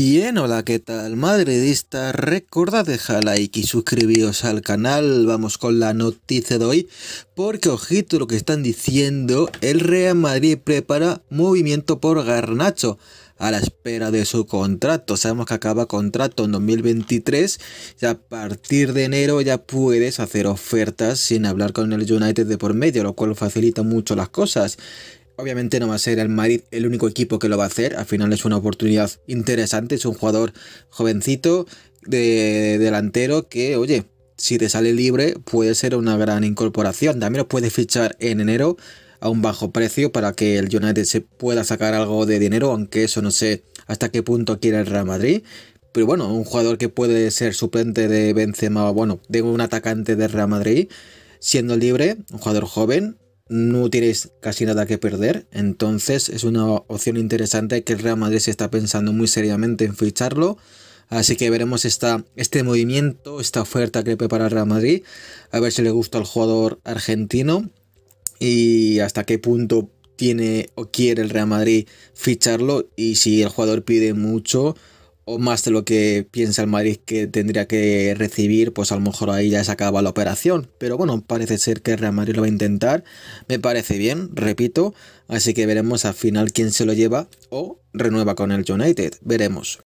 Bien, hola, ¿qué tal? Madridista, recordad dejar like y suscribiros al canal. Vamos con la noticia de hoy, porque ojito lo que están diciendo. El Real Madrid prepara movimiento por Garnacho a la espera de su contrato. Sabemos que acaba contrato en 2023 y a partir de enero ya puedes hacer ofertas sin hablar con el United de por medio, lo cual facilita mucho las cosas. Obviamente no va a ser el Madrid el único equipo que lo va a hacer. Al final es una oportunidad interesante. Es un jugador jovencito, de delantero, que, oye, si te sale libre puede ser una gran incorporación. También lo puedes fichar en enero a un bajo precio para que el United se pueda sacar algo de dinero, aunque eso no sé hasta qué punto quiere el Real Madrid. Pero bueno, un jugador que puede ser suplente de Benzema, bueno, de un atacante del Real Madrid, siendo libre, un jugador joven. No tienes casi nada que perder, entonces es una opción interesante que el Real Madrid se está pensando muy seriamente en ficharlo. Así que veremos este movimiento, esta oferta que prepara el Real Madrid, a ver si le gusta al jugador argentino y hasta qué punto tiene o quiere el Real Madrid ficharlo, y si el jugador pide mucho o más de lo que piensa el Madrid que tendría que recibir, pues a lo mejor ahí ya se acaba la operación. Pero bueno, parece ser que Real Madrid lo va a intentar. Me parece bien, repito. Así que veremos al final quién se lo lleva o renueva con el United. Veremos.